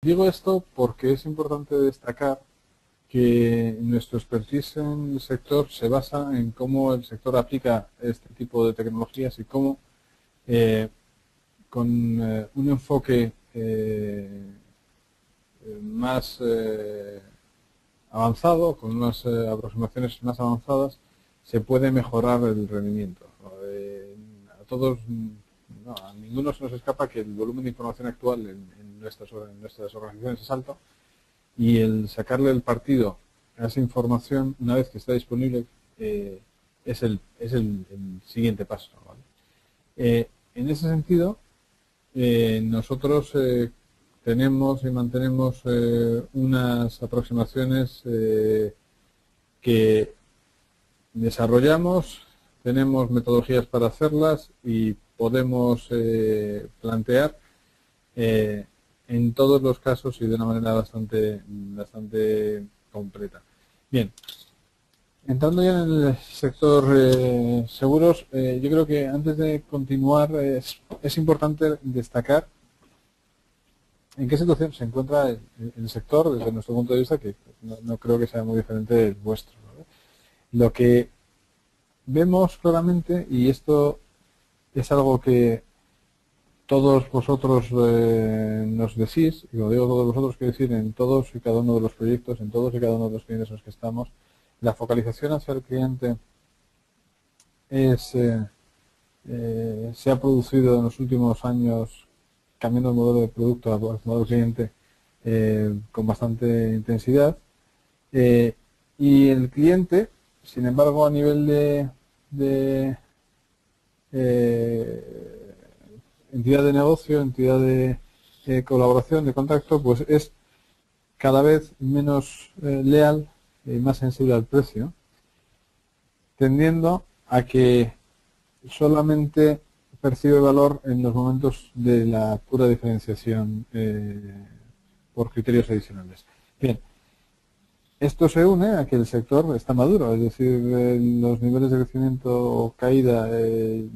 Digo esto porque es importante destacar que nuestro expertise en el sector se basa en cómo el sector aplica este tipo de tecnologías y cómo con un enfoque más avanzado, con unas aproximaciones más avanzadas, se puede mejorar el rendimiento. A ninguno se nos escapa que el volumen de información actual en nuestras organizaciones es alto, y el sacarle el partido a esa información una vez que está disponible es el siguiente paso, ¿vale? En ese sentido, nosotros tenemos y mantenemos unas aproximaciones que desarrollamos, tenemos metodologías para hacerlas y podemos plantear en todos los casos y de una manera bastante completa. Bien, entrando ya en el sector seguros, yo creo que antes de continuar es importante destacar en qué situación se encuentra el sector desde nuestro punto de vista, que no creo que sea muy diferente del vuestro, ¿no? Lo que vemos claramente, y esto es algo que todos vosotros nos decís, y lo digo todos vosotros, quiero decir en todos y cada uno de los proyectos, en todos y cada uno de los clientes en los que estamos, la focalización hacia el cliente se ha producido en los últimos años, cambiando el modelo de producto al modelo cliente con bastante intensidad, y el cliente, sin embargo, a nivel de entidad de negocio, entidad de colaboración, de contacto, pues es cada vez menos leal y más sensible al precio, tendiendo a que solamente percibe valor en los momentos de la pura diferenciación por criterios adicionales. Bien, esto se une a que el sector está maduro, es decir, los niveles de crecimiento o caída del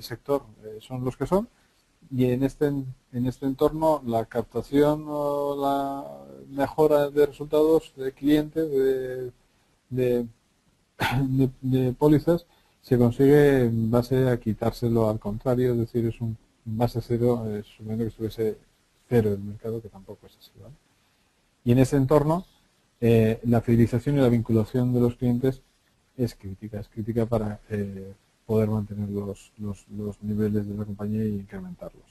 sector son los que son, y en este entorno la captación o la mejora de resultados de clientes, de pólizas, se consigue en base a quitárselo al contrario, es decir, es un base cero, suponiendo que estuviese cero el mercado, que tampoco es así, ¿vale? Y en ese entorno la fidelización y la vinculación de los clientes es crítica para poder mantener los niveles de la compañía y incrementarlos.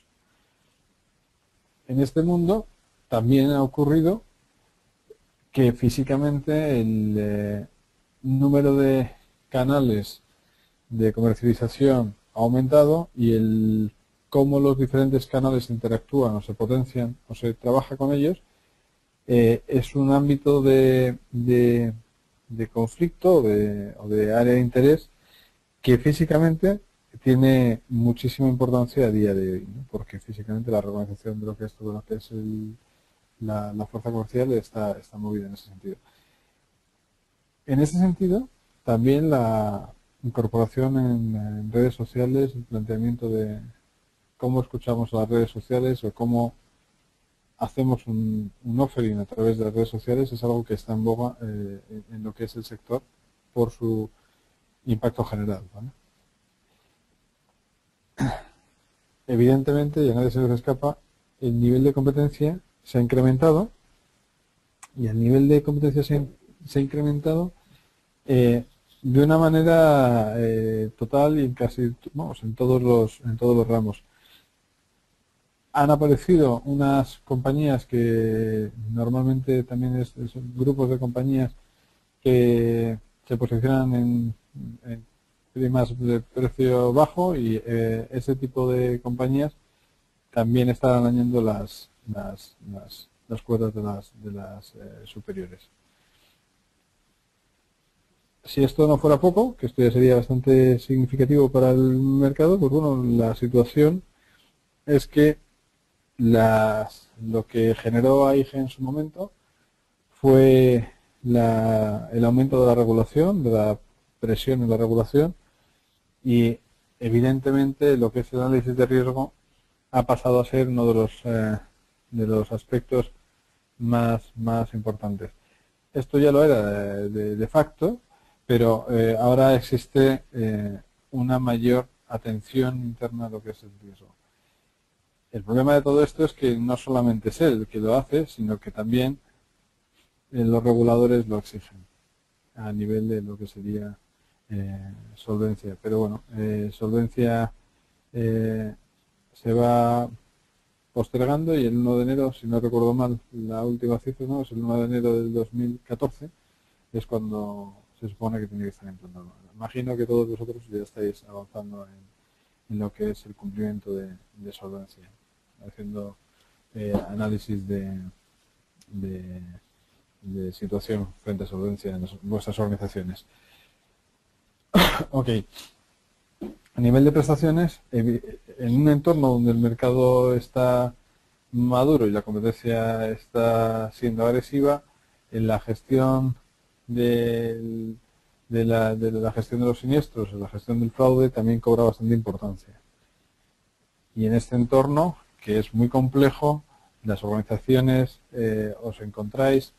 En este mundo también ha ocurrido que físicamente el número de canales de comercialización ha aumentado, y el cómo los diferentes canales interactúan o se potencian o se trabaja con ellos es un ámbito de conflicto o de área de interés que físicamente tiene muchísima importancia a día de hoy, ¿no? Porque físicamente la organización de lo que es la fuerza comercial está movida en ese sentido. En ese sentido, también la incorporación en redes sociales, el planteamiento de cómo escuchamos a las redes sociales o cómo hacemos un offering a través de las redes sociales es algo que está en boga en lo que es el sector por su impacto general, ¿vale? Evidentemente, y a nadie se nos escapa, el nivel de competencia se ha incrementado, y el nivel de competencia se ha incrementado de una manera total, y en casi, vamos, en todos los ramos. Han aparecido unas compañías que normalmente también son grupos de compañías que se posicionan en primas de precio bajo, y ese tipo de compañías también están dañando las cuotas de las superiores. Si esto no fuera poco, que esto ya sería bastante significativo para el mercado, pues bueno, la situación es que lo que generó AIG en su momento fue el aumento de la regulación, de la presión en la regulación, y evidentemente lo que es el análisis de riesgo ha pasado a ser uno de los aspectos más importantes. Esto ya lo era de facto, pero ahora existe una mayor atención interna a lo que es el riesgo. El problema de todo esto es que no solamente es él el que lo hace, sino que también los reguladores lo exigen a nivel de lo que sería solvencia. Pero bueno, solvencia se va postergando y el 1 de enero, si no recuerdo mal, la última cifra no es el 1 de enero del 2014, es cuando se supone que tiene que estar implantado. Imagino que todos vosotros ya estáis avanzando en lo que es el cumplimiento de solvencia, haciendo análisis de situación frente a solvencia en vuestras organizaciones. Ok. A nivel de prestaciones, en un entorno donde el mercado está maduro y la competencia está siendo agresiva, en la gestión de la gestión de los siniestros, en la gestión del fraude, también cobra bastante importancia. Y en este entorno, que es muy complejo, las organizaciones os encontráis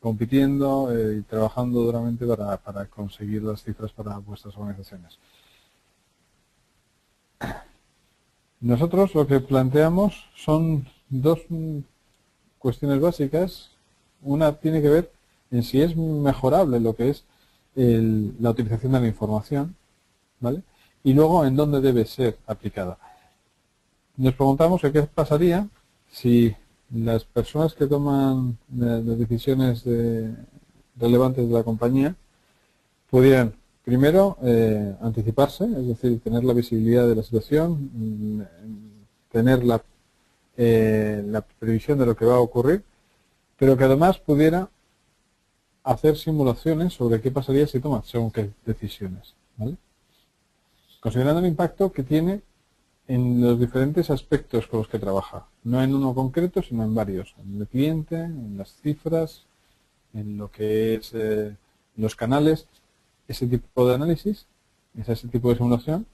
compitiendo y trabajando duramente para conseguir las cifras para vuestras organizaciones. Nosotros lo que planteamos son dos cuestiones básicas. Una tiene que ver en si es mejorable lo que es la utilización de la información, ¿vale? Y luego en dónde debe ser aplicada. Nos preguntamos qué pasaría si las personas que toman las decisiones relevantes de la compañía pudieran primero anticiparse, es decir, tener la visibilidad de la situación, tener la previsión de lo que va a ocurrir, pero que además pudiera hacer simulaciones sobre qué pasaría si tomas según qué decisiones, ¿vale? Considerando el impacto que tiene en los diferentes aspectos con los que trabaja, no en uno concreto, sino en varios, en el cliente, en las cifras, en lo que es los canales. Ese tipo de análisis, ese tipo de simulación,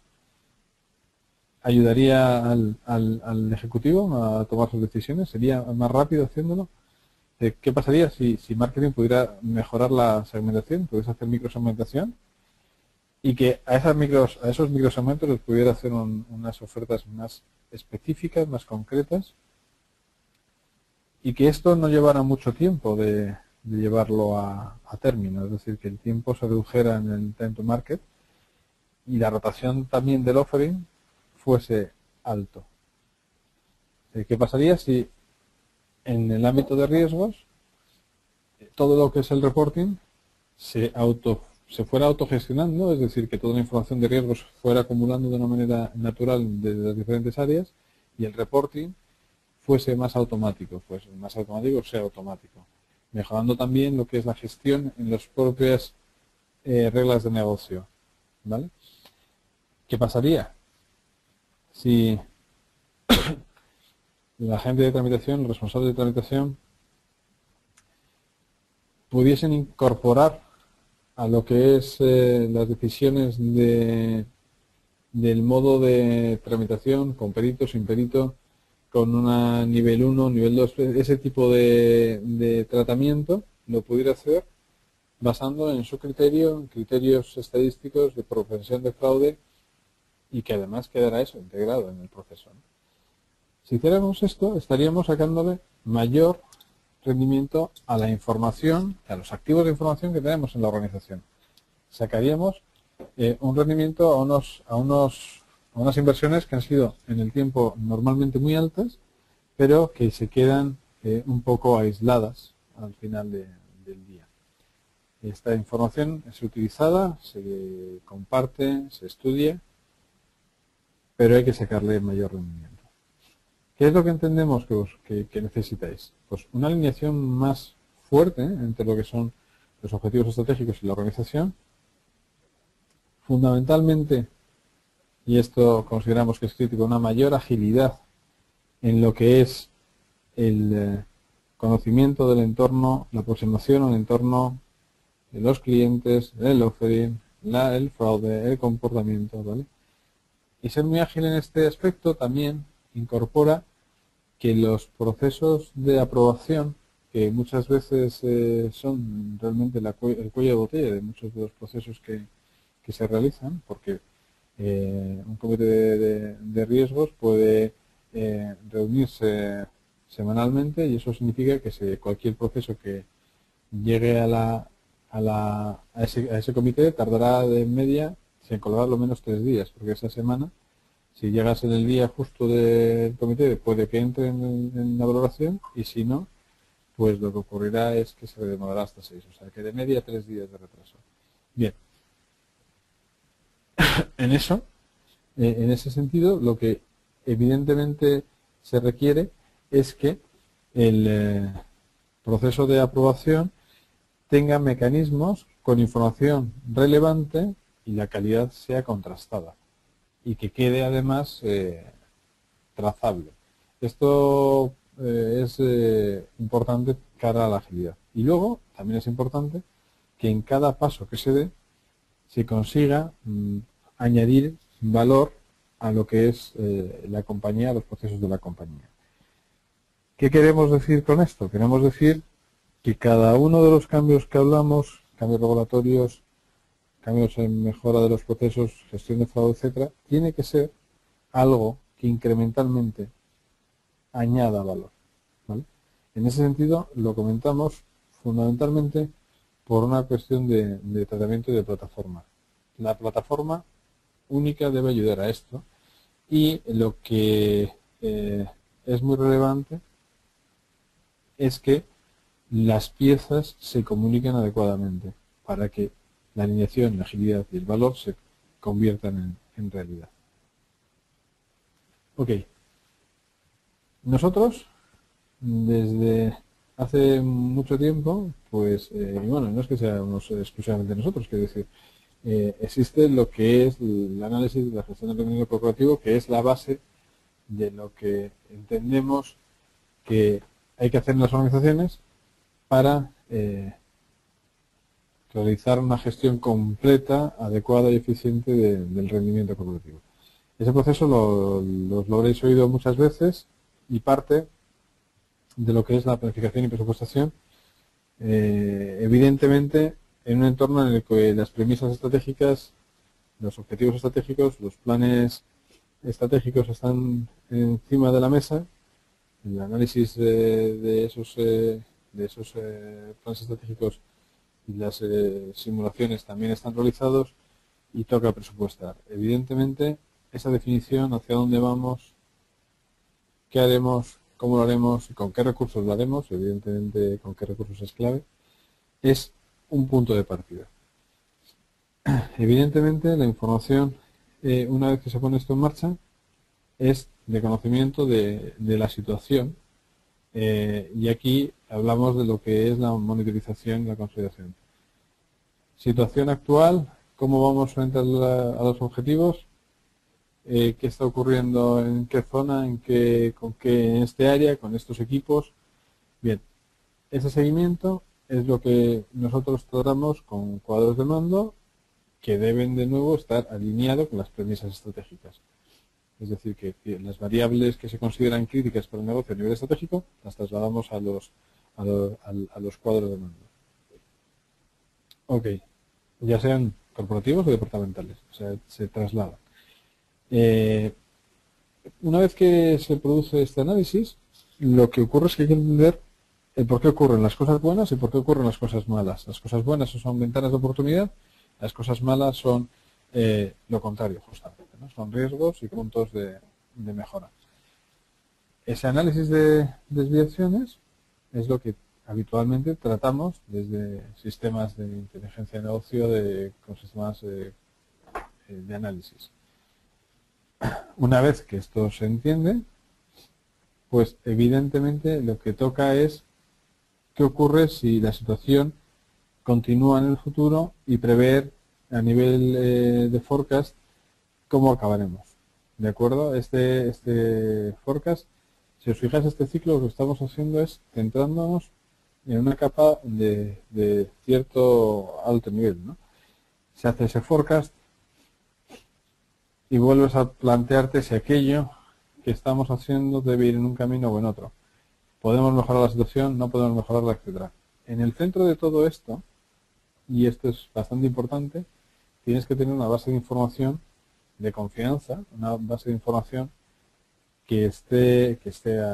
ayudaría al ejecutivo a tomar sus decisiones, sería más rápido haciéndolo. ¿Qué pasaría si marketing pudiera mejorar la segmentación, pudiese hacer microsegmentación y que a esos microsegmentos les pudiera hacer unas ofertas más específicas, más concretas, y que esto no llevara mucho tiempo de llevarlo a término, es decir, que el tiempo se redujera en el time to market y la rotación también del offering fuese alto? ¿Qué pasaría si en el ámbito de riesgos todo lo que es el reporting se fuera autogestionando, es decir, que toda la información de riesgos fuera acumulando de una manera natural de las diferentes áreas y el reporting fuese más automático, pues más automático sea automático, mejorando también lo que es la gestión en las propias reglas de negocio, ¿vale? ¿Qué pasaría si la gente de tramitación, los responsables de tramitación, pudiesen incorporar a lo que es las decisiones del modo de tramitación, con perito, sin perito, con una nivel 1, nivel 2, ese tipo de tratamiento lo pudiera hacer basando en su criterio, en criterios estadísticos de prevención de fraude, y que además quedara eso integrado en el proceso? Si hiciéramos esto, estaríamos sacándole mayor rendimiento a la información, a los activos de información que tenemos en la organización. Sacaríamos un rendimiento a unas inversiones que han sido en el tiempo normalmente muy altas, pero que se quedan un poco aisladas al final del día. Esta información es utilizada, se comparte, se estudia, pero hay que sacarle mayor rendimiento. ¿Qué es lo que entendemos que necesitáis? Pues una alineación más fuerte entre lo que son los objetivos estratégicos y la organización. Fundamentalmente, y esto consideramos que es crítico, una mayor agilidad en lo que es el conocimiento del entorno, la aproximación al entorno, de los clientes, el offering, el fraude, el comportamiento, ¿vale? Y ser muy ágil en este aspecto también incorpora que los procesos de aprobación, que muchas veces son realmente el cuello de botella de muchos de los procesos que se realizan, porque un comité de riesgos puede reunirse semanalmente, y eso significa que cualquier proceso que llegue a ese comité tardará de media, sin colgar, lo menos 3 días, porque esa semana, si llegas en el día justo del comité, puede que entre en la valoración, y si no, pues lo que ocurrirá es que se demorará hasta 6, o sea que de media 3 días de retraso. Bien, en ese sentido, lo que evidentemente se requiere es que el proceso de aprobación tenga mecanismos con información relevante y la calidad sea contrastada, y que quede además trazable. Esto es importante cara a la agilidad. Y luego también es importante que en cada paso que se dé se consiga añadir valor a lo que es la compañía, a los procesos de la compañía. ¿Qué queremos decir con esto? Queremos decir que cada uno de los cambios que hablamos, cambios regulatorios, cambios en mejora de los procesos, gestión de fraude, etcétera, tiene que ser algo que incrementalmente añada valor, ¿vale? En ese sentido, lo comentamos fundamentalmente por una cuestión de tratamiento de plataforma. La plataforma única debe ayudar a esto, y lo que es muy relevante es que las piezas se comuniquen adecuadamente para que la alineación, la agilidad y el valor se conviertan en realidad. Ok. Nosotros, desde hace mucho tiempo, pues, bueno, no es que seamos exclusivamente nosotros, quiero decir, existe lo que es el análisis de la gestión del rendimiento corporativo, que es la base de lo que entendemos que hay que hacer en las organizaciones para realizar una gestión completa, adecuada y eficiente del rendimiento corporativo. Ese proceso lo habréis oído muchas veces, y parte de lo que es la planificación y presupuestación, evidentemente en un entorno en el que las premisas estratégicas, los objetivos estratégicos, los planes estratégicos están encima de la mesa, el análisis de esos planes estratégicos y las simulaciones también están realizados, y toca presupuestar. Evidentemente, esa definición, hacia dónde vamos, qué haremos, cómo lo haremos y con qué recursos lo haremos, evidentemente con qué recursos es clave, es un punto de partida. Evidentemente, la información, una vez que se pone esto en marcha, es de conocimiento de la situación, y aquí hablamos de lo que es la monitorización y la consolidación. Situación actual, cómo vamos frente a los objetivos, qué está ocurriendo, en qué zona, en este área, con estos equipos. Bien, ese seguimiento es lo que nosotros tratamos con cuadros de mando que deben de nuevo estar alineados con las premisas estratégicas. Es decir, que las variables que se consideran críticas para el negocio a nivel estratégico las trasladamos a los cuadros de mando. Ok, ya sean corporativos o departamentales, o sea, se trasladan. Una vez que se produce este análisis, lo que ocurre es que hay que entender el por qué ocurren las cosas buenas y por qué ocurren las cosas malas. Las cosas buenas son ventanas de oportunidad, las cosas malas son lo contrario, justamente. Son riesgos y puntos de mejora. Ese análisis de desviaciones es lo que habitualmente tratamos desde sistemas de inteligencia de negocio, con sistemas de análisis. Una vez que esto se entiende, pues evidentemente lo que toca es qué ocurre si la situación continúa en el futuro y prever a nivel de forecast cómo acabaremos, ¿de acuerdo? Este forecast, si os fijáis, este ciclo, lo que estamos haciendo es centrándonos en una capa de cierto alto nivel, ¿no? Se hace ese forecast y vuelves a plantearte si aquello que estamos haciendo debe ir en un camino o en otro. Podemos mejorar la situación, no podemos mejorarla, etcétera. En el centro de todo esto, y esto es bastante importante, tienes que tener una base de información de confianza, una base de información que esté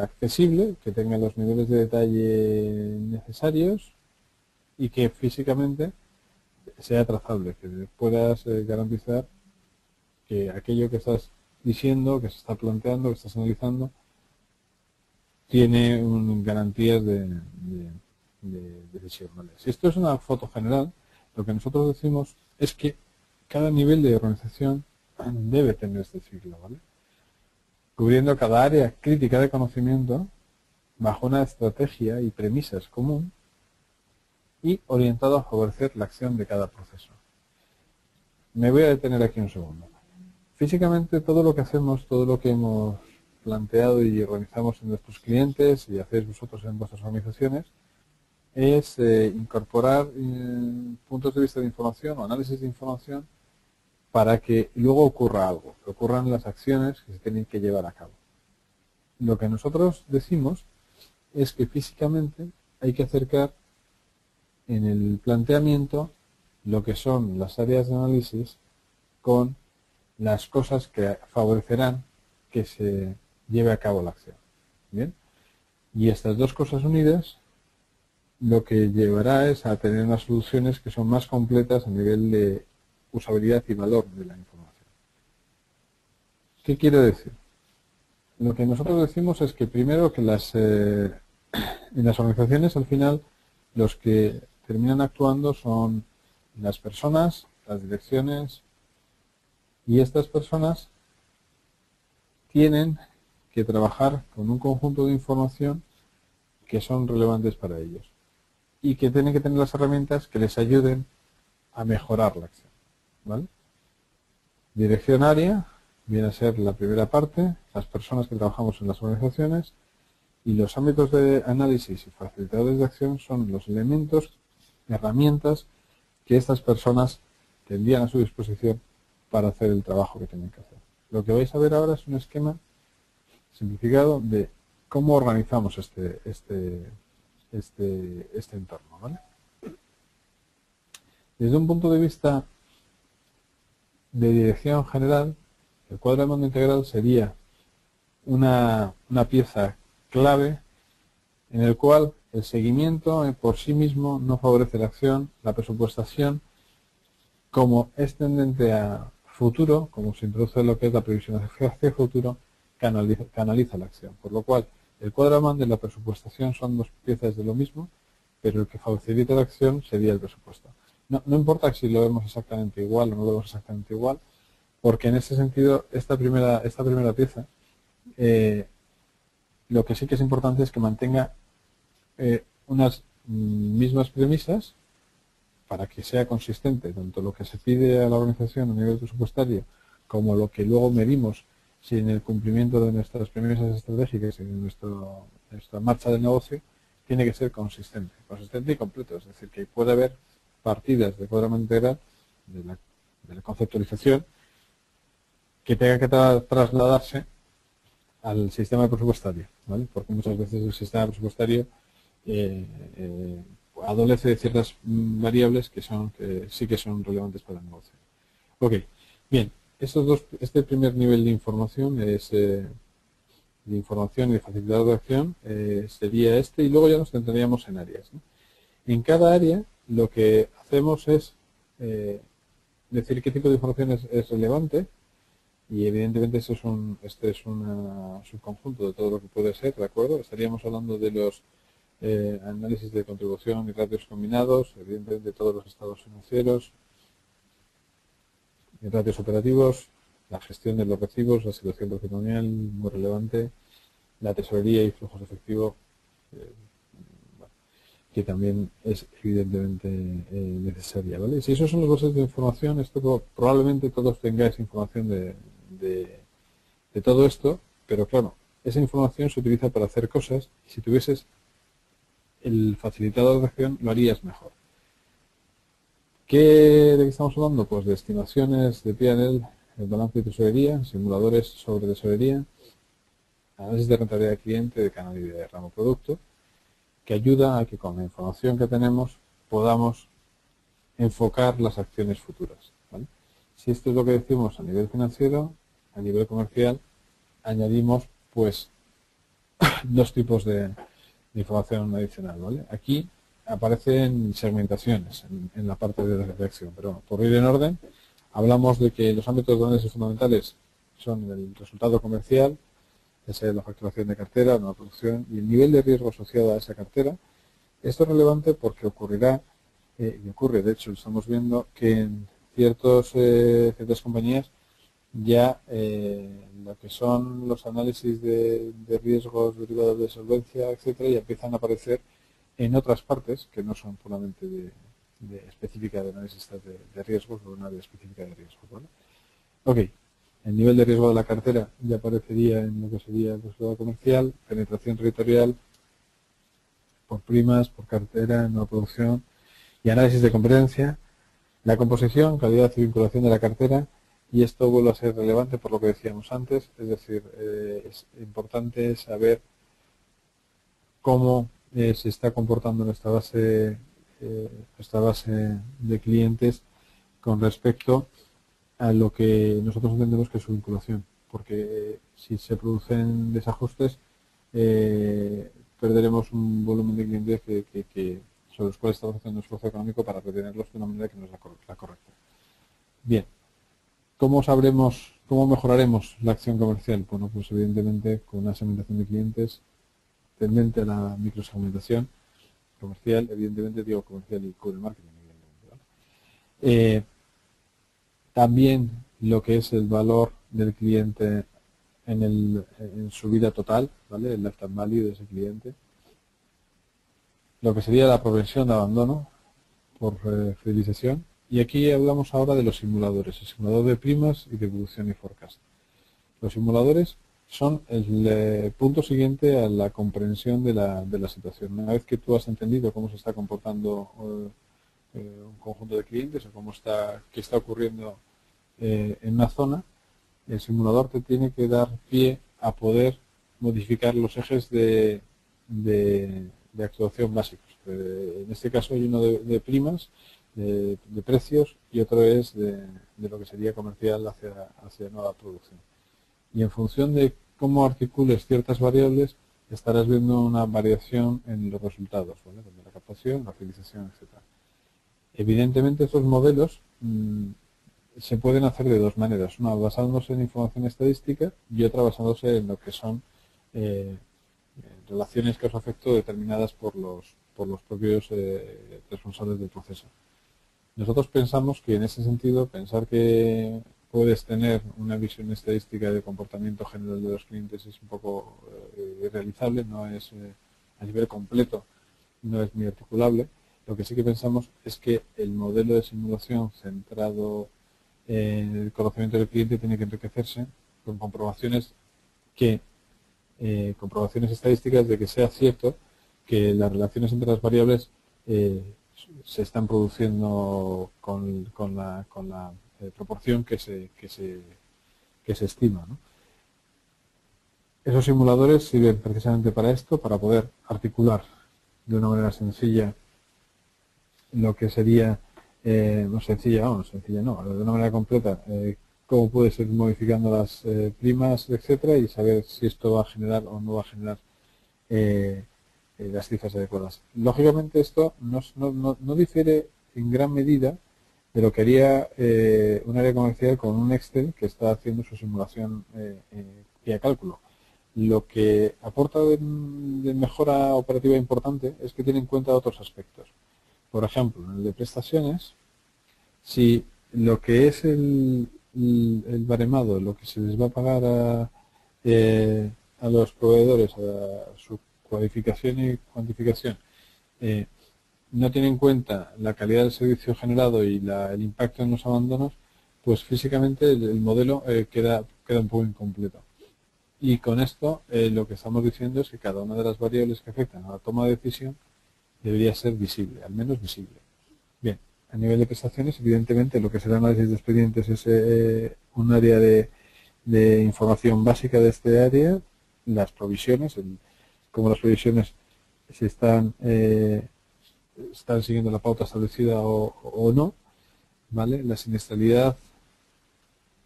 accesible, que tenga los niveles de detalle necesarios y que físicamente sea trazable, que puedas garantizar que aquello que estás diciendo, que se está planteando, que estás analizando, tiene garantías de decisión. ¿Vale? Si esto es una foto general, lo que nosotros decimos es que cada nivel de organización debe tener este ciclo, ¿vale? Cubriendo cada área crítica de conocimiento bajo una estrategia y premisas común y orientado a favorecer la acción de cada proceso. Me voy a detener aquí un segundo. Físicamente todo lo que hacemos, todo lo que hemos planteado y organizamos en nuestros clientes y hacéis vosotros en vuestras organizaciones, es incorporar puntos de vista de información o análisis de información para que luego ocurra algo, que ocurran las acciones que se tienen que llevar a cabo. Lo que nosotros decimos es que físicamente hay que acercar en el planteamiento lo que son las áreas de análisis con las cosas que favorecerán que se lleve a cabo la acción. ¿Bien? Y estas dos cosas unidas lo que llevará es a tener unas soluciones que son más completas a nivel de usabilidad y valor de la información. ¿Qué quiero decir? Lo que nosotros decimos es que primero que en las organizaciones al final los que terminan actuando son las personas, las direcciones, y estas personas tienen que trabajar con un conjunto de información que son relevantes para ellos y que tienen que tener las herramientas que les ayuden a mejorar la acción. ¿Vale? Dirección área viene a ser la primera parte, las personas que trabajamos en las organizaciones, y los ámbitos de análisis y facilitadores de acción son los elementos, herramientas que estas personas tendrían a su disposición para hacer el trabajo que tienen que hacer. Lo que vais a ver ahora es un esquema simplificado de cómo organizamos este entorno, ¿vale? Desde un punto de vista de dirección general, el cuadro de mando integrado sería una pieza clave en el cual el seguimiento por sí mismo no favorece la acción, la presupuestación, como es tendente a futuro, como se introduce lo que es la previsión hacia el futuro, canaliza la acción. Por lo cual, el cuadro de mando y la presupuestación son dos piezas de lo mismo, pero el que facilita la acción sería el presupuesto. No importa si lo vemos exactamente igual o no lo vemos exactamente igual, porque en ese sentido, esta primera pieza, lo que sí que es importante es que mantenga unas mismas premisas para que sea consistente tanto lo que se pide a la organización a nivel presupuestario como lo que luego medimos si en el cumplimiento de nuestras premisas estratégicas y de nuestra marcha del negocio tiene que ser consistente y completo. Es decir, que puede haber partidas de cuadro integral de la conceptualización que tenga que trasladarse al sistema presupuestario, ¿vale? Porque muchas veces el sistema presupuestario adolece de ciertas variables que sí que son relevantes para el negocio. Ok, bien, este primer nivel de información es de información y de facilidad de acción sería este, y luego ya nos centraríamos en áreas, ¿no? En cada área lo que hacemos es decir qué tipo de información es relevante, y evidentemente este es un subconjunto de todo lo que puede ser, ¿de acuerdo? Estaríamos hablando de los análisis de contribución y ratios combinados, evidentemente todos los estados financieros, ratios operativos, la gestión de los recibos, la situación patrimonial, muy relevante, la tesorería y flujos de efectivo, bueno, que también es evidentemente necesaria, ¿vale? Si esos son los bases de información, esto probablemente todos tengáis información de todo esto, pero claro, esa información se utiliza para hacer cosas, y si tuvieses el facilitador de acción lo harías mejor. ¿De qué estamos hablando? Pues de estimaciones de P&L, el balance de tesorería, simuladores sobre tesorería, análisis de rentabilidad de cliente, de canal y de ramo producto, que ayuda a que con la información que tenemos podamos enfocar las acciones futuras, ¿vale? Si esto es lo que decimos a nivel financiero, a nivel comercial, añadimos pues dos tipos de información adicional, ¿vale? Aquí aparecen segmentaciones en la parte de la reflexión, pero por ir en orden, hablamos de que los ámbitos de análisis fundamentales son el resultado comercial, esa es la facturación de cartera, la nueva producción y el nivel de riesgo asociado a esa cartera. Esto es relevante porque ocurrirá, y ocurre, de hecho, estamos viendo que en ciertas compañías ya lo que son los análisis de riesgos derivados de solvencia, etcétera, ya empiezan a aparecer en otras partes que no son puramente específica de análisis de riesgos o una área específica de riesgos, ¿vale? Ok, el nivel de riesgo de la cartera ya aparecería en lo que sería el resultado comercial, penetración territorial, por primas, por cartera, nueva producción y análisis de competencia, la composición, calidad y vinculación de la cartera. Y esto vuelve a ser relevante por lo que decíamos antes, es decir, es importante saber cómo se está comportando nuestra base de clientes con respecto a lo que nosotros entendemos que es su vinculación, porque si se producen desajustes perderemos un volumen de clientes que sobre los cuales estamos haciendo un esfuerzo económico para retenerlos de una manera que no es la correcta. Bien. ¿Cómo sabremos, cómo mejoraremos la acción comercial? Bueno, pues evidentemente con una segmentación de clientes tendente a la microsegmentación comercial, evidentemente digo comercial y con el marketing, evidentemente, ¿vale? También lo que es el valor del cliente en su vida total, ¿vale? El lifetime value de ese cliente. Lo que sería la progresión de abandono por fidelización. Y aquí hablamos ahora de los simuladores, el simulador de primas y de producción y forecast. Los simuladores son el punto siguiente a la comprensión de la situación. Una vez que tú has entendido cómo se está comportando un conjunto de clientes o qué está ocurriendo en una zona, el simulador te tiene que dar pie a poder modificar los ejes de actuación básicos. En este caso hay uno de primas, de precios, y otro es de lo que sería comercial hacia nueva producción. Y en función de cómo articules ciertas variables, estarás viendo una variación en los resultados, ¿vale? Desde la captación, la fidelización, etc. Evidentemente estos modelos se pueden hacer de dos maneras, una basándose en información estadística y otra basándose en lo que son relaciones causa-efecto determinadas por los propios responsables del proceso. Nosotros pensamos que en ese sentido, pensar que puedes tener una visión estadística de comportamiento general de los clientes es un poco irrealizable, no es a nivel completo, no es muy articulable. Lo que sí que pensamos es que el modelo de simulación centrado en el conocimiento del cliente tiene que enriquecerse con comprobaciones estadísticas de que sea cierto que las relaciones entre las variables se están produciendo con la proporción que se estima, ¿no? Esos simuladores sirven precisamente para esto, para poder articular de una manera sencilla lo que sería, de una manera completa, cómo puedes ir modificando las primas, etcétera, y saber si esto va a generar o no va a generar las cifras adecuadas. Lógicamente esto no difiere en gran medida de lo que haría un área comercial con un Excel que está haciendo su simulación vía cálculo. Lo que aporta de mejora operativa importante es que tiene en cuenta otros aspectos. Por ejemplo, en el de prestaciones, si lo que es el baremado, lo que se les va a pagar a los proveedores, a su cualificación y cuantificación, no tiene en cuenta la calidad del servicio generado y el impacto en los abandonos, pues físicamente el modelo queda un poco incompleto. Y con esto lo que estamos diciendo es que cada una de las variables que afectan a la toma de decisión debería ser visible, al menos visible. Bien, a nivel de prestaciones, evidentemente lo que será análisis de expedientes es un área de información básica de este área, las provisiones, como las provisiones se están siguiendo la pauta establecida o no, ¿vale? La siniestralidad,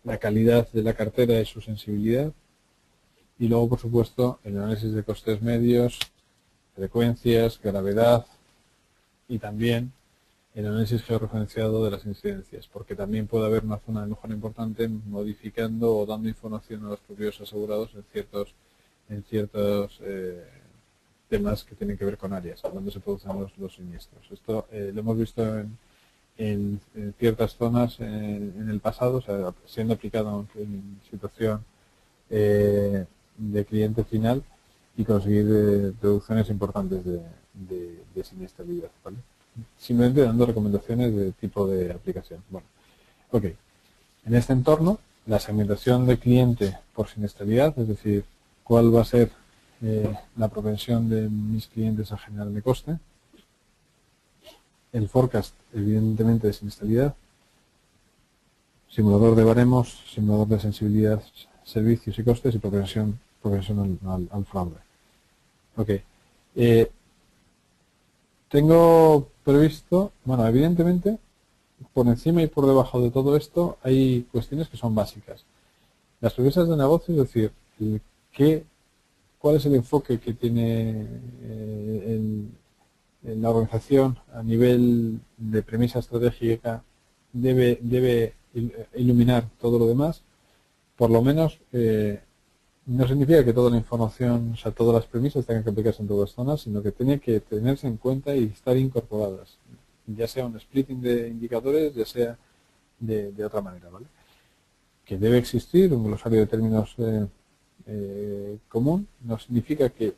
la calidad de la cartera y su sensibilidad, y luego, por supuesto, el análisis de costes medios, frecuencias, gravedad y también el análisis georreferenciado de las incidencias, porque también puede haber una zona de mejora importante modificando o dando información a los propios asegurados en ciertos temas que tienen que ver con áreas, cuando se producen los siniestros. Esto lo hemos visto en ciertas zonas en el pasado, o sea, siendo aplicado en situación de cliente final y conseguir reducciones importantes de siniestralidad, ¿vale? Simplemente dando recomendaciones de tipo de aplicación. Bueno, ok. En este entorno, la segmentación de cliente por siniestralidad, es decir, cuál va a ser la propensión de mis clientes a generarme coste, el forecast, evidentemente, de siniestralidad, simulador de baremos, simulador de sensibilidad, servicios y costes y propensión al fraude. Ok. Tengo previsto, bueno, evidentemente, por encima y por debajo de todo esto hay cuestiones que son básicas. Las premisas de negocio, es decir, cuál es el enfoque que tiene la organización a nivel de premisa estratégica, debe iluminar todo lo demás. Por lo menos, no significa que toda la información, o sea, todas las premisas tengan que aplicarse en todas las zonas, sino que tienen que tenerse en cuenta y estar incorporadas, ya sea un splitting de indicadores, ya sea de otra manera, ¿vale? Que debe existir un glosario de términos común, no significa que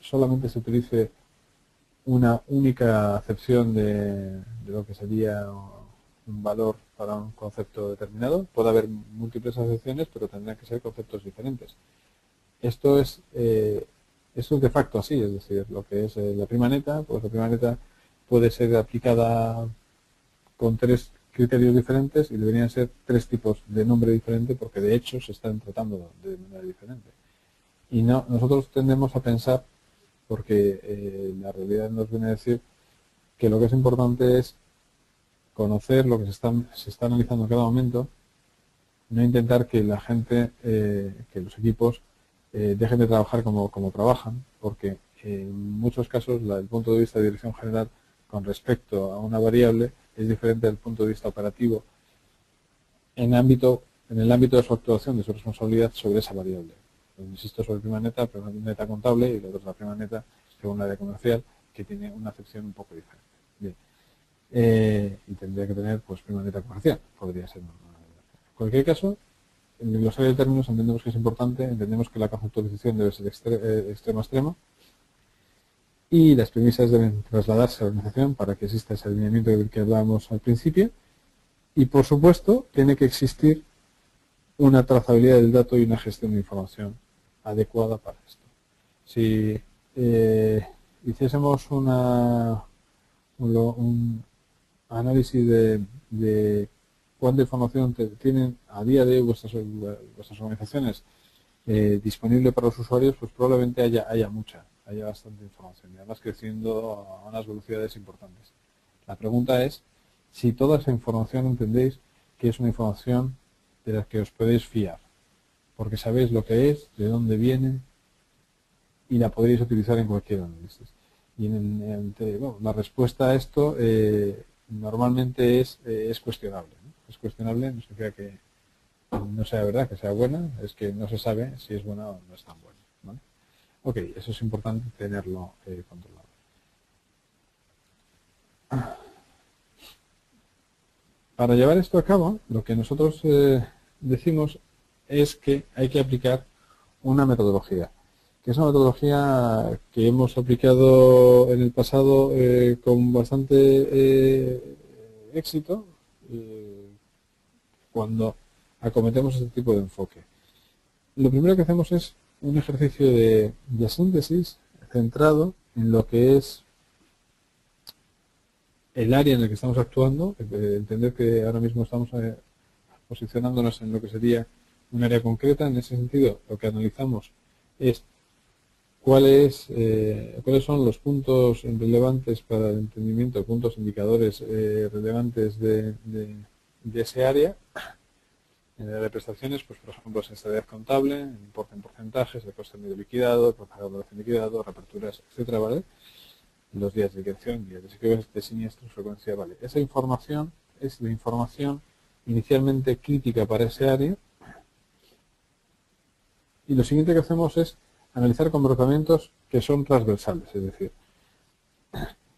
solamente se utilice una única acepción de lo que sería un valor para un concepto determinado. Puede haber múltiples acepciones, pero tendrán que ser conceptos diferentes. Esto es de facto así, es decir, lo que es la prima neta, pues la prima neta puede ser aplicada con 3 criterios diferentes y deberían ser 3 tipos de nombre diferente porque de hecho se están tratando de manera diferente. Y no, nosotros tendemos a pensar, porque la realidad nos viene a decir que lo que es importante es conocer lo que se está analizando en cada momento, no intentar que la gente, que los equipos dejen de trabajar como trabajan, porque en muchos casos el punto de vista de dirección general con respecto a una variable es diferente al punto de vista operativo en el ámbito de su actuación, de su responsabilidad sobre esa variable. Pues, insisto, sobre prima neta contable y la otra prima neta según la área comercial, que tiene una acepción un poco diferente. Bien. Y tendría que tener pues prima neta comercial, podría ser normal. En cualquier caso, en el glosario de términos entendemos que es importante, entendemos que la conceptualización debe ser extremo a extremo y las premisas deben trasladarse a la organización para que exista ese alineamiento del que hablábamos al principio y, por supuesto, tiene que existir una trazabilidad del dato y una gestión de información adecuada para esto. Si hiciésemos un análisis de cuánta información tienen a día de hoy vuestras organizaciones disponible para los usuarios, pues probablemente haya bastante información y además creciendo a unas velocidades importantes. La pregunta es si toda esa información entendéis que es una información de la que os podéis fiar, porque sabéis lo que es, de dónde viene y la podréis utilizar en cualquier análisis. Y bueno, la respuesta a esto normalmente es cuestionable, ¿no? Es cuestionable, no significa que no sea verdad, que sea buena, es que no se sabe si es buena o no es tan buena, ¿vale? Ok, eso es importante tenerlo controlado. Para llevar esto a cabo, lo que nosotros decimos es que hay que aplicar una metodología, que es una metodología que hemos aplicado en el pasado con bastante éxito cuando acometemos este tipo de enfoque. Lo primero que hacemos es un ejercicio de síntesis centrado en lo que es el área en la que estamos actuando, entender que ahora mismo estamos posicionándonos en lo que sería un área concreta. En ese sentido, lo que analizamos es ¿Cuáles son los puntos relevantes para el entendimiento, puntos indicadores relevantes de ese área? En el área de prestaciones, pues por ejemplo, sensibilidad contable, importe en porcentajes, de coste medio liquidado, propagador de liquidado, reaperturas, etcétera, ¿vale? Los días de liquidación, días de siniestro, frecuencia, ¿vale? Esa información es la información inicialmente crítica para ese área. Y lo siguiente que hacemos es analizar comportamientos que son transversales, es decir,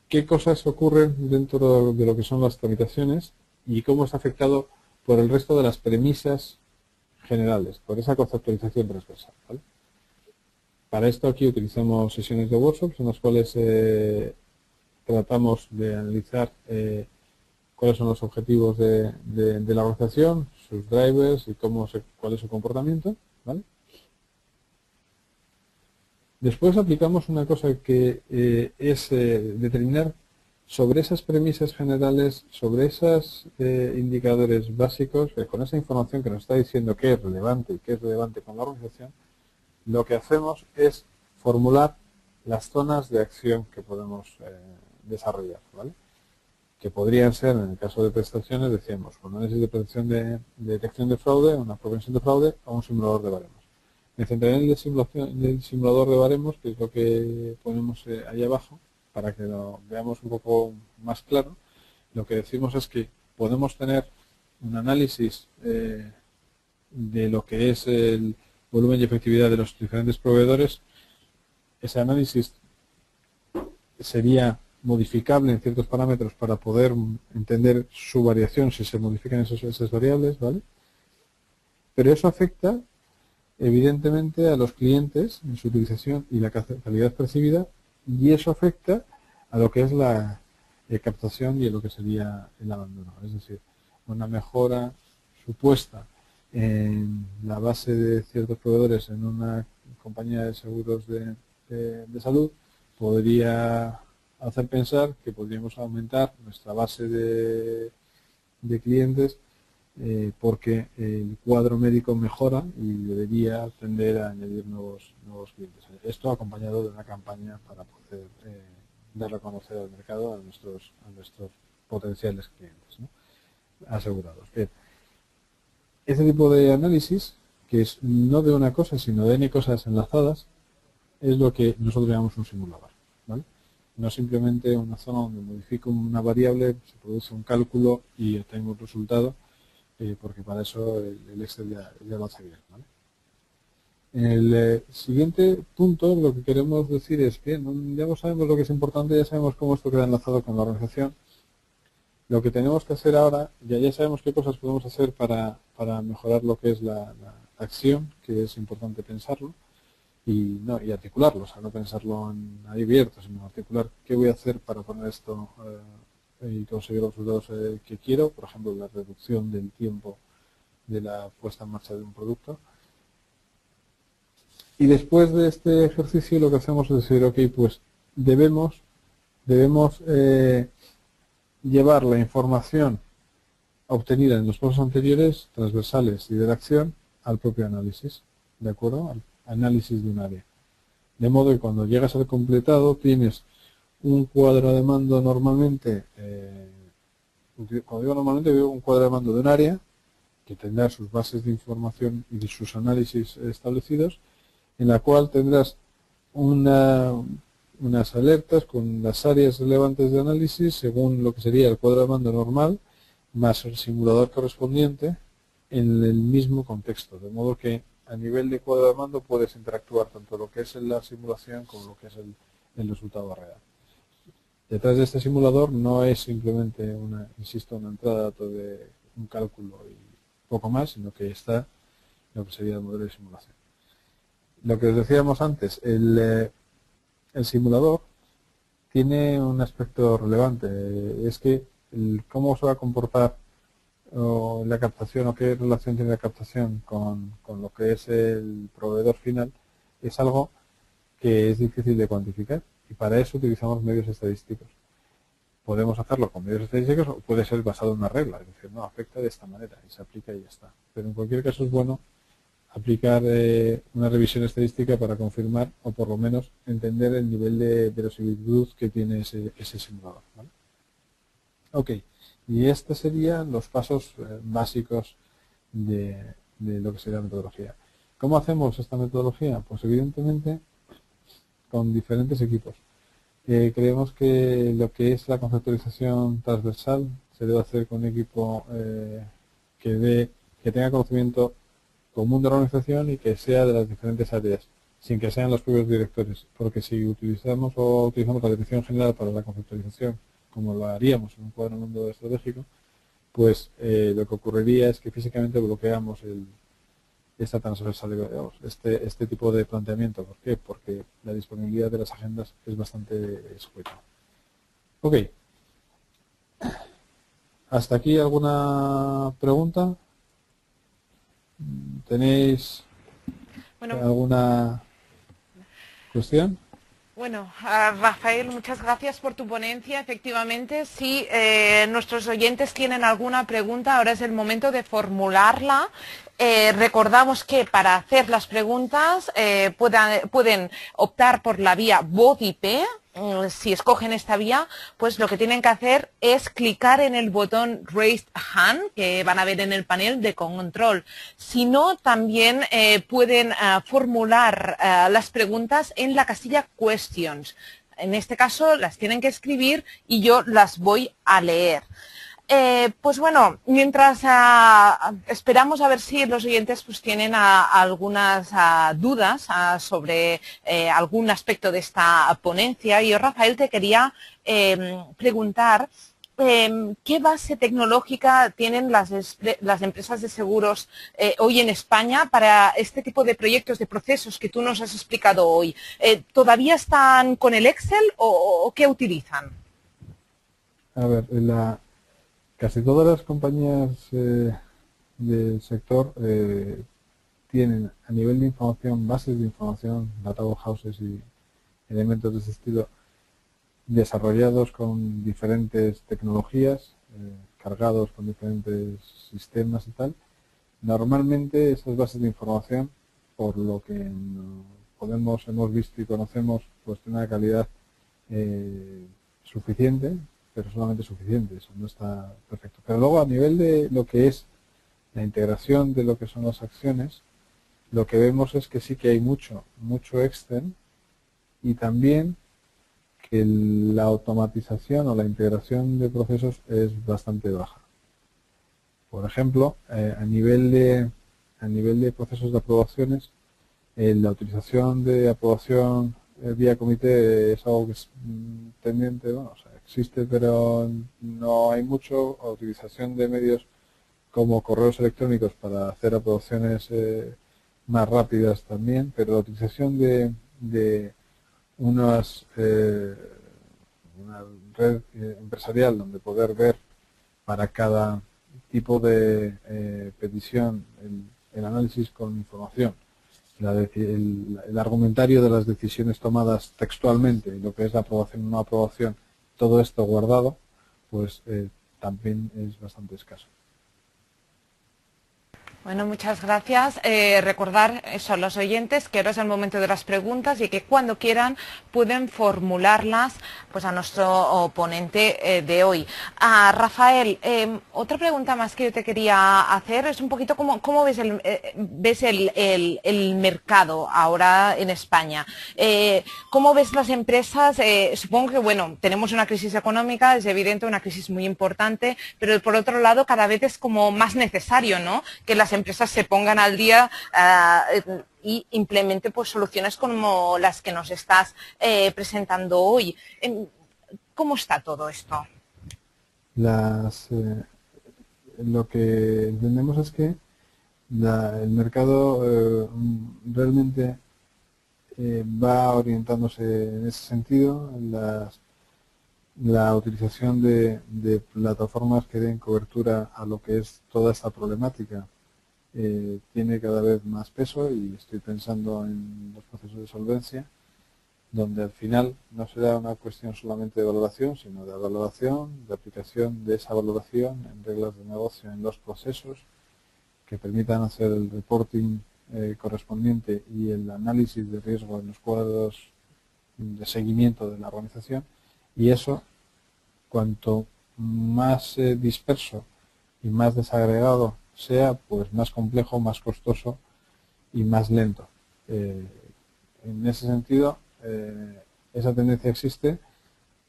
qué cosas ocurren dentro de lo que son las tramitaciones y cómo está afectado por el resto de las premisas generales, por esa conceptualización transversal, ¿vale? Para esto aquí utilizamos sesiones de workshops en las cuales tratamos de analizar cuáles son los objetivos de la organización, sus drivers y cuál es su comportamiento, ¿vale? Después aplicamos una cosa que es determinar sobre esas premisas generales, sobre esos indicadores básicos, con esa información que nos está diciendo qué es relevante y qué es relevante con la organización, lo que hacemos es formular las zonas de acción que podemos desarrollar, ¿vale? Que podrían ser, en el caso de prestaciones, decíamos, un análisis de protección de detección de fraude, una prevención de fraude o un simulador de baremos. Me centraré en el simulador de baremos, que es lo que ponemos ahí abajo, para que lo veamos un poco más claro. Lo que decimos es que podemos tener un análisis de lo que es el volumen y efectividad de los diferentes proveedores. Ese análisis sería modificable en ciertos parámetros para poder entender su variación si se modifican esas variables, ¿vale? Pero eso afecta evidentemente a los clientes en su utilización y la calidad percibida, y eso afecta a lo que es la captación y a lo que sería el abandono. Es decir, una mejora supuesta en la base de ciertos proveedores en una compañía de seguros de salud podría hacer pensar que podríamos aumentar nuestra base de clientes porque el cuadro médico mejora y debería tender a añadir nuevos clientes. Esto acompañado de una campaña para poder dar a conocer al mercado a nuestros potenciales clientes, ¿no? Asegurados. Bien. Este tipo de análisis, que es no de una cosa, sino de n cosas enlazadas, es lo que nosotros llamamos un simulador, ¿vale? No simplemente una zona donde modifico una variable, se produce un cálculo y obtengo un resultado, porque para eso el Excel ya lo hace bien, ¿vale? El siguiente punto, lo que queremos decir es que ya sabemos lo que es importante, ya sabemos cómo esto queda enlazado con la organización. Lo que tenemos que hacer ahora, ya sabemos qué cosas podemos hacer para mejorar lo que es la acción, que es importante pensarlo y articularlo, o sea, no pensarlo ahí abierto, sino articular qué voy a hacer para poner esto y conseguir los resultados que quiero, por ejemplo, la reducción del tiempo de la puesta en marcha de un producto. Y después de este ejercicio lo que hacemos es decir, ok, pues debemos llevar la información obtenida en los pasos anteriores, transversales y de la acción, al propio análisis, ¿de acuerdo? Al análisis de un área. De modo que cuando llegas al completado tienes un cuadro de mando normalmente, cuando digo normalmente, veo un cuadro de mando de un área que tendrá sus bases de información y de sus análisis establecidos, en la cual tendrás unas alertas con las áreas relevantes de análisis según lo que sería el cuadro de mando normal más el simulador correspondiente en el mismo contexto, de modo que a nivel de cuadro de mando puedes interactuar tanto lo que es la simulación como lo que es el resultado real. Detrás de este simulador no es simplemente una entrada de datos de un cálculo y poco más, sino que está lo que sería el modelo de simulación. Lo que os decíamos antes, el simulador tiene un aspecto relevante, es que cómo se va a comportar o la captación o qué relación tiene la captación con lo que es el proveedor final, es algo que es difícil de cuantificar. Y para eso utilizamos medios estadísticos. Podemos hacerlo con medios estadísticos o puede ser basado en una regla, es decir, no, afecta de esta manera y se aplica y ya está. Pero en cualquier caso es bueno aplicar una revisión estadística para confirmar o por lo menos entender el nivel de verosimilitud que tiene ese simulador, ¿vale? Ok, y estos serían los pasos básicos de lo que sería la metodología. ¿Cómo hacemos esta metodología? Pues evidentemente con diferentes equipos. Creemos que lo que es la conceptualización transversal se debe hacer con un equipo que tenga conocimiento común de la organización y que sea de las diferentes áreas, sin que sean los propios directores, porque si utilizamos la dirección general para la conceptualización, como lo haríamos en un cuadro mundo estratégico, pues lo que ocurriría es que físicamente bloqueamos esta transversalidad, digamos, este tipo de planteamiento. ¿Por qué? Porque la disponibilidad de las agendas es bastante escueta. Ok. ¿Hasta aquí alguna pregunta? ¿Tenéis alguna cuestión? Bueno, Rafael, muchas gracias por tu ponencia. Efectivamente, si nuestros oyentes tienen alguna pregunta, ahora es el momento de formularla. Recordamos que para hacer las preguntas pueden optar por la vía voz IP. Si escogen esta vía, pues lo que tienen que hacer es clicar en el botón Raise Hand, que van a ver en el panel de control. Si no, también pueden formular las preguntas en la casilla Questions. En este caso, las tienen que escribir y yo las voy a leer. Pues bueno, mientras esperamos a ver si los oyentes pues tienen algunas dudas sobre algún aspecto de esta ponencia, yo, Rafael, te quería preguntar qué base tecnológica tienen las empresas de seguros hoy en España para este tipo de proyectos, de procesos que tú nos has explicado hoy. ¿Todavía están con el Excel o qué utilizan? A ver, casi todas las compañías del sector tienen a nivel de información, bases de información, data warehouses y elementos de ese estilo desarrollados con diferentes tecnologías, cargados con diferentes sistemas y tal. Normalmente esas bases de información, por lo que hemos visto y conocemos, pues tienen una calidad suficiente, pero solamente suficiente, eso no está perfecto. Pero luego a nivel de lo que es la integración de lo que son las acciones, lo que vemos es que sí que hay mucho Excel, y también que la automatización o la integración de procesos es bastante baja. Por ejemplo, a nivel de procesos de aprobaciones, la utilización de aprobación vía comité es algo que es tendiente, existe, pero no hay mucho. La utilización de medios como correos electrónicos para hacer aprobaciones más rápidas también, pero la utilización de una red empresarial donde poder ver para cada tipo de petición el análisis con información, el argumentario de las decisiones tomadas textualmente y lo que es la aprobación o no aprobación, todo esto guardado, pues también es bastante escaso. Bueno, muchas gracias. Recordar eso a los oyentes, que ahora es el momento de las preguntas y que cuando quieran pueden formularlas pues a nuestro ponente de hoy. Rafael, otra pregunta más que yo te quería hacer es un poquito cómo ves el mercado ahora en España. ¿Cómo ves las empresas? Supongo que tenemos una crisis económica, es evidente, una crisis muy importante, pero por otro lado cada vez es como más necesario, ¿no?, que las empresas se pongan al día y implementen pues soluciones como las que nos estás presentando hoy. ¿Cómo está todo esto? Lo que entendemos es que el mercado realmente va orientándose en ese sentido. La utilización de plataformas que den cobertura a lo que es toda esta problemática tiene cada vez más peso, y estoy pensando en los procesos de solvencia, donde al final no será una cuestión solamente de valoración, sino de valoración, de aplicación de esa valoración en reglas de negocio, en los procesos que permitan hacer el reporting correspondiente y el análisis de riesgo en los cuadros de seguimiento de la organización, y eso, cuanto más disperso y más desagregado sea, pues más complejo, más costoso y más lento. En ese sentido, esa tendencia existe,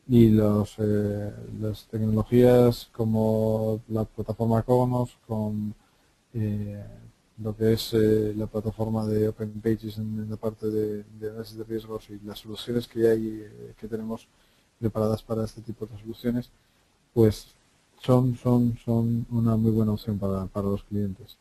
y las tecnologías como la plataforma Cognos, con lo que es la plataforma de Open Pages en la parte de análisis de riesgos, y las soluciones que hay, que tenemos preparadas para este tipo de soluciones, pues son una muy buena opción para los clientes.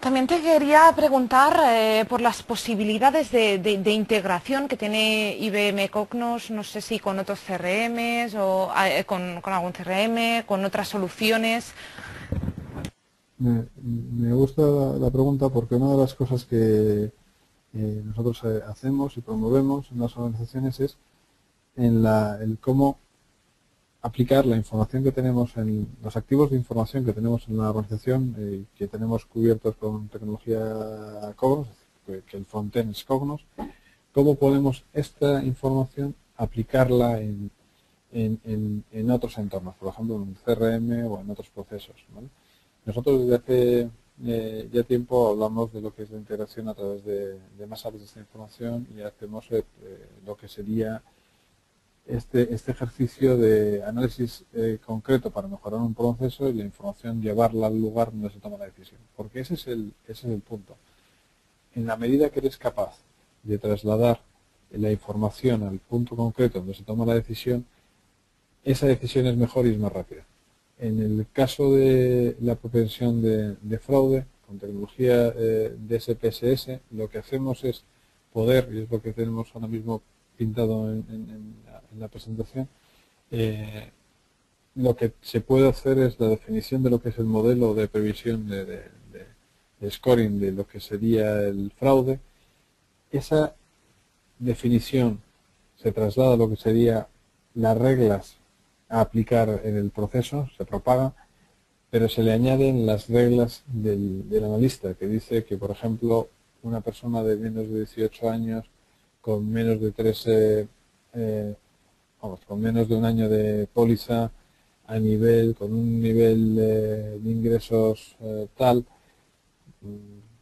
También te quería preguntar por las posibilidades de integración que tiene IBM Cognos, no sé si con otros CRMs o con algún CRM, con otras soluciones. Me gusta la pregunta, porque una de las cosas que nosotros hacemos y promovemos en las organizaciones es el cómo aplicar la información que tenemos, los activos de información que tenemos en la organización, que tenemos cubiertos con tecnología Cognos, que el frontend es Cognos, cómo podemos esta información aplicarla en otros entornos, por ejemplo en un CRM o en otros procesos, ¿vale? Nosotros desde hace ya tiempo hablamos de lo que es la integración a través de más áreas de esta información, y hacemos lo que sería este ejercicio de análisis concreto para mejorar un proceso, y la información llevarla al lugar donde se toma la decisión. Porque ese es el punto. En la medida que eres capaz de trasladar la información al punto concreto donde se toma la decisión, esa decisión es mejor y es más rápida. En el caso de la prevención de fraude, con tecnología de SPSS, lo que hacemos es poder, y es lo que tenemos ahora mismo pintado en la presentación, lo que se puede hacer es la definición de lo que es el modelo de previsión de scoring de lo que sería el fraude. Esa definición se traslada a lo que serían las reglas a aplicar en el proceso, se propaga, pero se le añaden las reglas del analista, que dice que, por ejemplo, una persona de menos de 18 años, con menos de 13, con menos de un año de póliza, con un nivel de ingresos tal,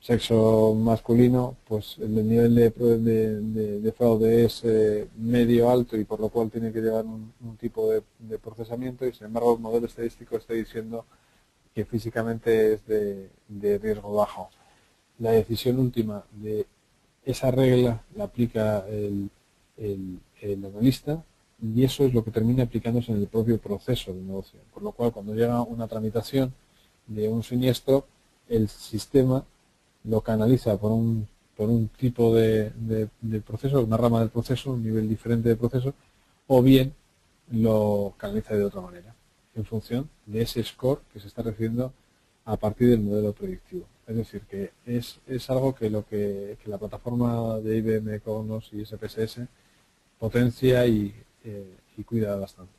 sexo masculino, pues el nivel de fraude es medio alto, y por lo cual tiene que llevar un tipo de procesamiento, y sin embargo el modelo estadístico está diciendo que físicamente es de riesgo bajo. La decisión última de esa regla la aplica el analista, y eso es lo que termina aplicándose en el propio proceso de negocio. Por lo cual, cuando llega una tramitación de un siniestro, el sistema lo canaliza por un tipo de proceso, una rama del proceso, un nivel diferente de proceso, o bien lo canaliza de otra manera, en función de ese score que se está recibiendo a partir del modelo predictivo. Es decir, que es algo que la plataforma de IBM Cognos y SPSS potencia y cuida bastante.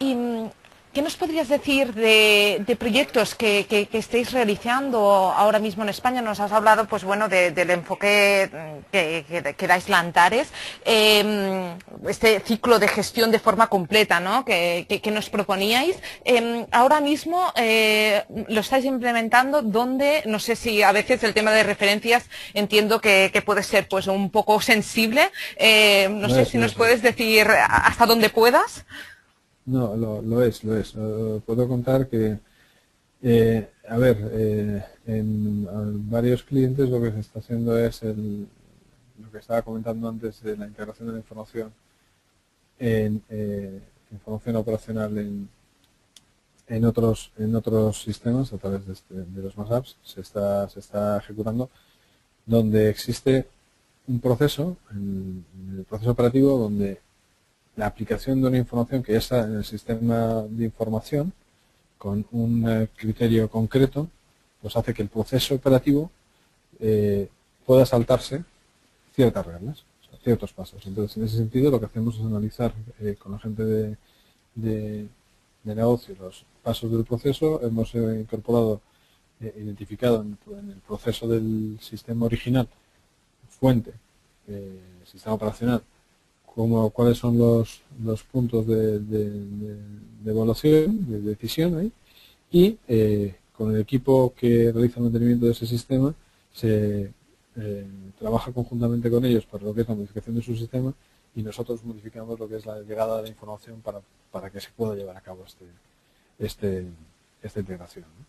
Y... ¿qué nos podrías decir de proyectos que estáis realizando ahora mismo en España? Nos has hablado, pues bueno, del enfoque que dais Lantares, este ciclo de gestión de forma completa, ¿no?, que nos proponíais. Ahora mismo lo estáis implementando, donde no sé si a veces el tema de referencias entiendo que puede ser pues un poco sensible. No sé si nos puedes decir hasta dónde puedas. No, lo es. Puedo contar que, en varios clientes lo que se está haciendo es lo que estaba comentando antes de la integración de la información información operacional en otros sistemas a través de los MASAPs. Se está ejecutando, donde existe un proceso, en el proceso operativo, donde la aplicación de una información que ya está en el sistema de información, con un criterio concreto, pues hace que el proceso operativo pueda saltarse ciertas reglas, o sea, ciertos pasos. Entonces, en ese sentido, lo que hacemos es analizar con la gente de negocio los pasos del proceso. Hemos incorporado identificado en el proceso del sistema original, fuente, sistema operacional, como cuáles son los puntos de evaluación, de decisión ahí, y con el equipo que realiza el mantenimiento de ese sistema se trabaja conjuntamente con ellos para lo que es la modificación de su sistema, y nosotros modificamos lo que es la llegada de la información para que se pueda llevar a cabo esta integración, ¿no?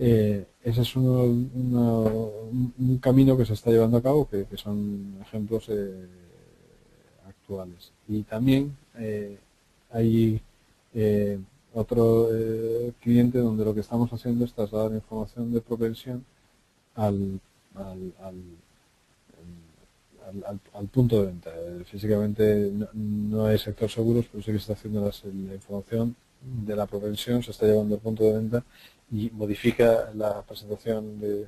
Ese es un camino que se está llevando a cabo, que son ejemplos actuales. Y también hay otro cliente donde lo que estamos haciendo es trasladar información de propensión al punto de venta. Físicamente no hay sector seguros, pero sí que se está haciendo la información de la propensión, se está llevando al punto de venta y modifica la presentación de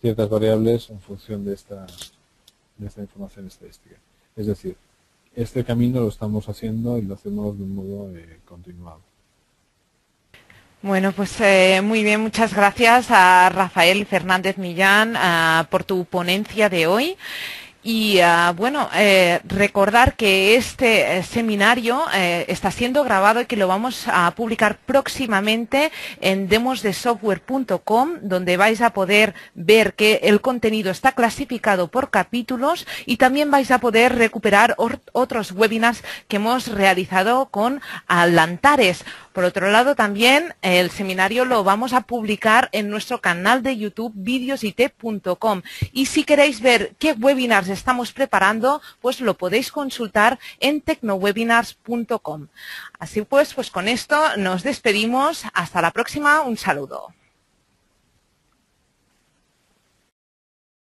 ciertas variables en función de esta información estadística. Es decir, este camino lo estamos haciendo y lo hacemos de un modo continuado. Bueno, pues muy bien, muchas gracias a Rafael Fernández Millán por tu ponencia de hoy. Y bueno, recordar que este seminario está siendo grabado y que lo vamos a publicar próximamente en demosdesoftware.com, donde vais a poder ver que el contenido está clasificado por capítulos, y también vais a poder recuperar otros webinars que hemos realizado con Lantares. Por otro lado, también el seminario lo vamos a publicar en nuestro canal de YouTube, videosit.com. Y si queréis ver qué webinars estamos preparando, pues lo podéis consultar en tecnowebinars.com. Así pues, con esto nos despedimos. Hasta la próxima. Un saludo.